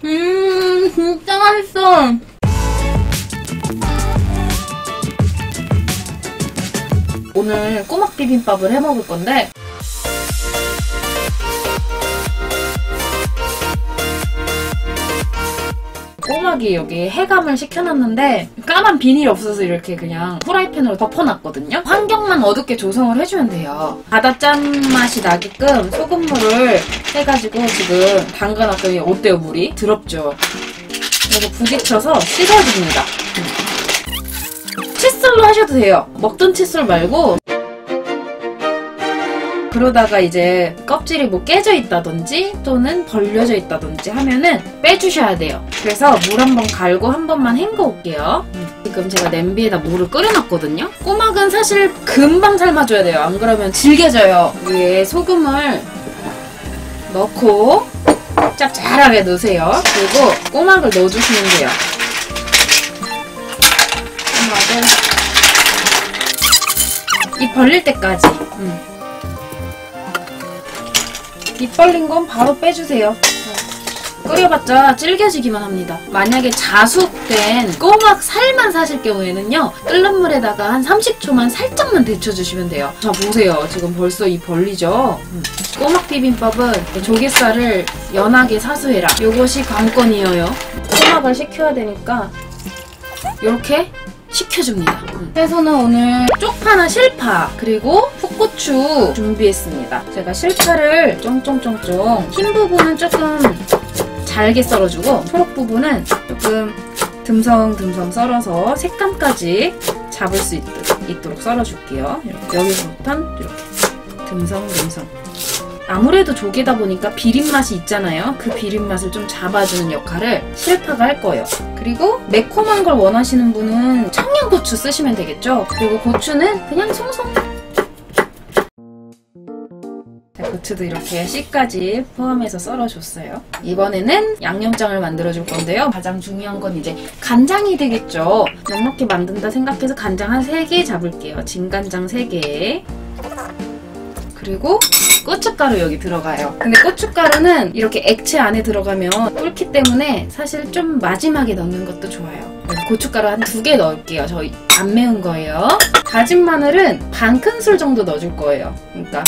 진짜 맛있어. 오늘 꼬막 비빔밥을 해 먹을 건데, 꼬막이 여기 해감을 시켜놨는데 까만 비닐이 없어서 이렇게 그냥 프라이팬으로 덮어놨거든요. 환경만 어둡게 조성을 해주면 돼요. 바다 짠맛이 나게끔 소금물을 해가지고 지금 담가놨더니 어때요? 물이? 드럽죠? 그래서 부딪혀서 씻어줍니다. 칫솔로 하셔도 돼요. 먹던 칫솔 말고. 그러다가 이제 껍질이 뭐 깨져 있다든지 또는 벌려져 있다든지 하면은 빼주셔야 돼요. 그래서 물 한번 갈고 한 번만 헹궈 올게요. 지금 제가 냄비에다 물을 끓여놨거든요. 꼬막은 사실 금방 삶아줘야 돼요. 안 그러면 질겨져요. 위에 소금을 넣고 짭짤하게 넣으세요. 그리고 꼬막을 넣어주시면 돼요. 입 벌릴 때까지. 입 벌린 건 바로 빼주세요. 끓여봤자 질겨지기만 합니다. 만약에 자숙된 꼬막 살만 사실 경우에는요, 끓는 물에다가 한 30초만 살짝만 데쳐주시면 돼요. 자, 보세요. 지금 벌써 입 벌리죠? 꼬막 비빔밥은 조갯살을 연하게 사수해라. 요것이 관건이에요. 꼬막을 식혀야 되니까 이렇게 식혀줍니다. 해서는 오늘 쪽파나 실파 그리고 풋고추 준비했습니다. 제가 실파를 쫑쫑쫑쫑, 흰 부분은 조금 잘게 썰어주고 초록 부분은 조금 듬성듬성 썰어서 색감까지 잡을 수 있도록 썰어줄게요. 이렇게 여기서부터 이렇게 듬성듬성. 아무래도 조개다 보니까 비린맛이 있잖아요. 그 비린맛을 좀 잡아주는 역할을 실파가 할 거예요. 그리고 매콤한 걸 원하시는 분은 청양고추 쓰시면 되겠죠. 그리고 고추는 그냥 송송. 자, 고추도 이렇게 씨까지 포함해서 썰어줬어요. 이번에는 양념장을 만들어줄 건데요. 가장 중요한 건 이제 간장이 되겠죠. 넉넉히 만든다 생각해서 간장 한 3개 잡을게요. 진간장 3개. 그리고 고춧가루 여기 들어가요. 근데 고춧가루는 이렇게 액체 안에 들어가면 뚫기 때문에 사실 좀 마지막에 넣는 것도 좋아요. 고춧가루 한 2개 넣을게요. 저희 안 매운 거예요. 다진 마늘은 반 큰술 정도 넣어줄 거예요. 그러니까.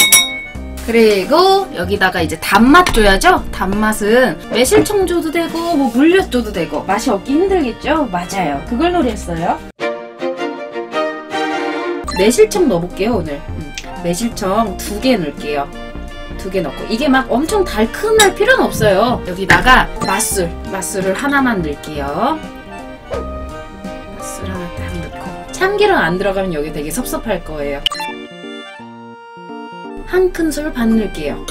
그리고 여기다가 이제 단맛 줘야죠? 단맛은 매실청 줘도 되고 뭐 물엿 줘도 되고. 맛이 없기 힘들겠죠? 맞아요. 그걸 노렸어요. 매실청 넣어볼게요, 오늘. 매실청 2개 넣을게요. 2개 넣고, 이게 막 엄청 달큰할 필요는 없어요. 여기다가 맛술을 하나만 넣을게요. 맛술 하나 딱 넣고, 참기름 안 들어가면 여기 되게 섭섭할 거예요. 1큰술 반 넣을게요.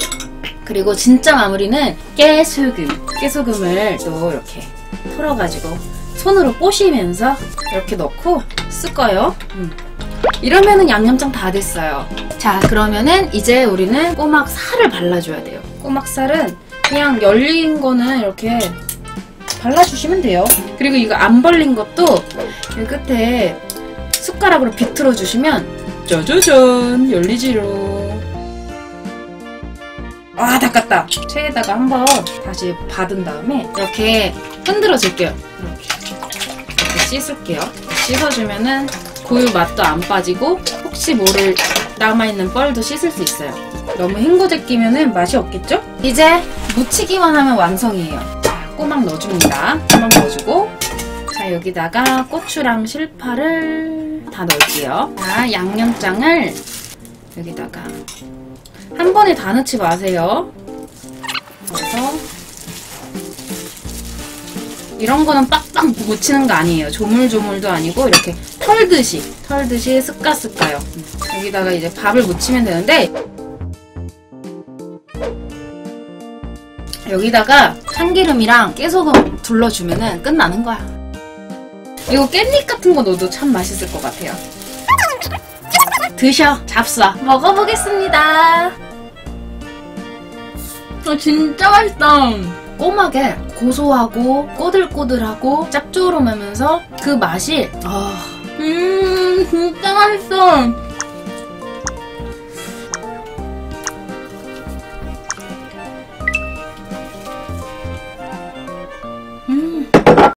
그리고 진짜 마무리는 깨소금을 또 이렇게 털어가지고 손으로 꼬시면서 이렇게 넣고 섞어요. 이러면은 양념장 다 됐어요. 자, 그러면은 이제 우리는 꼬막 살을 발라줘야 돼요. 꼬막 살은 그냥 열린 거는 이렇게 발라주시면 돼요. 그리고 이거 안 벌린 것도 이 끝에 숟가락으로 비틀어 주시면 짜자잔! 열리지로. 아, 닦았다. 체에다가 한번 다시 받은 다음에 이렇게 흔들어 줄게요. 이렇게 씻을게요. 씻어주면은 고유 맛도 안 빠지고 혹시 모를 남아있는 뻘도 씻을 수 있어요. 너무 헹궈제 끼면은 맛이 없겠죠? 이제 묻히기만 하면 완성이에요. 자, 꼬막 넣어줍니다. 꼬막 넣어주고, 자, 여기다가 고추랑 실파를 다 넣을게요. 자, 양념장을 여기다가 한 번에 다 넣지 마세요. 넣어서 이런 거는 빡빡 묻히는 거 아니에요. 조물조물도 아니고 이렇게 털듯이 쓱까요. 여기다가 이제 밥을 묻히면 되는데, 여기다가 참기름이랑 깨소금 둘러주면은 끝나는 거야. 이거 깻잎 같은 거 넣어도 참 맛있을 것 같아요. 드셔. 잡숴. 먹어보겠습니다. 진짜 맛있다. 꼬막에 고소하고 꼬들꼬들하고 짭조름하면서 그 맛이, 진짜 맛있어.